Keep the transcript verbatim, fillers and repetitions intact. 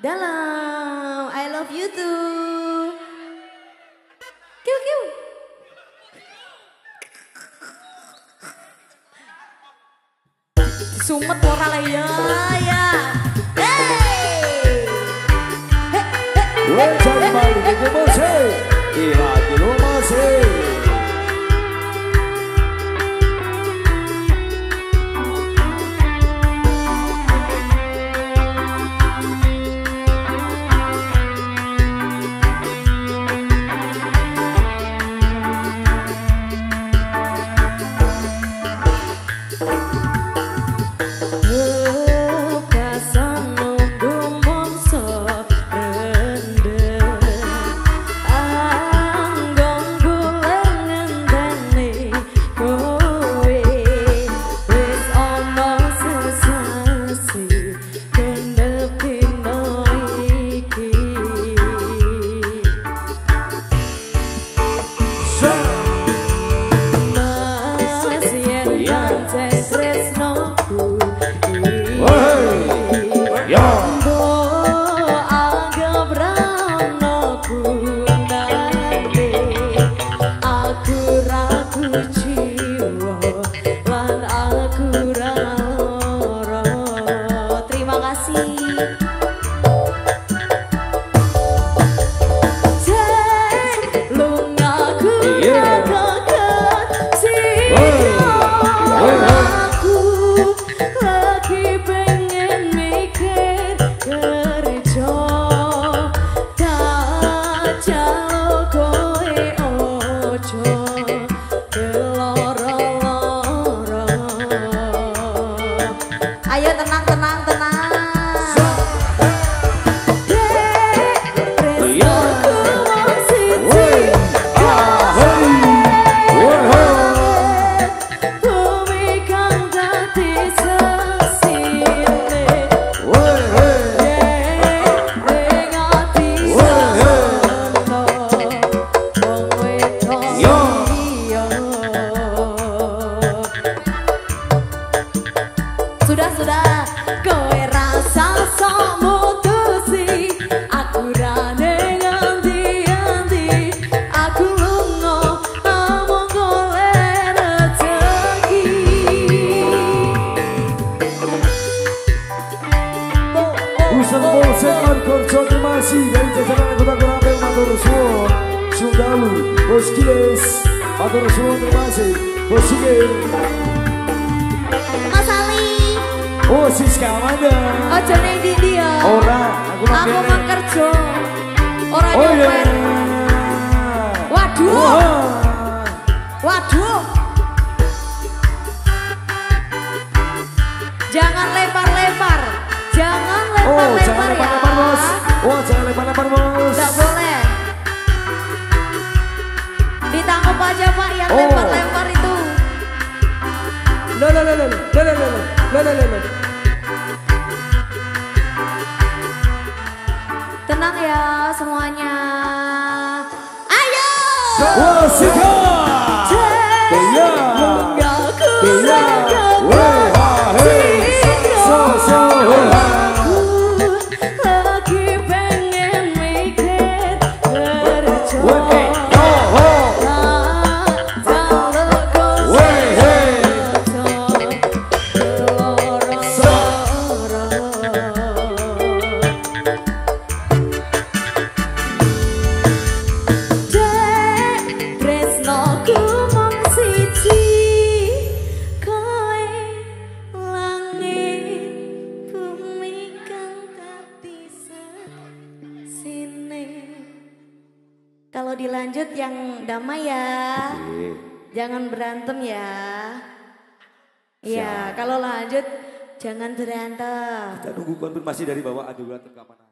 Dalam I Love You Too. Kiu kiu. Sumet ora ya ya. Hey. Hey hey hey. So dilanjut yang damai ya. Oke. Jangan berantem ya. Iya, kalau lanjut jangan berantem. Kita nunggu konfirmasi dari bawah adu berantem ke mana.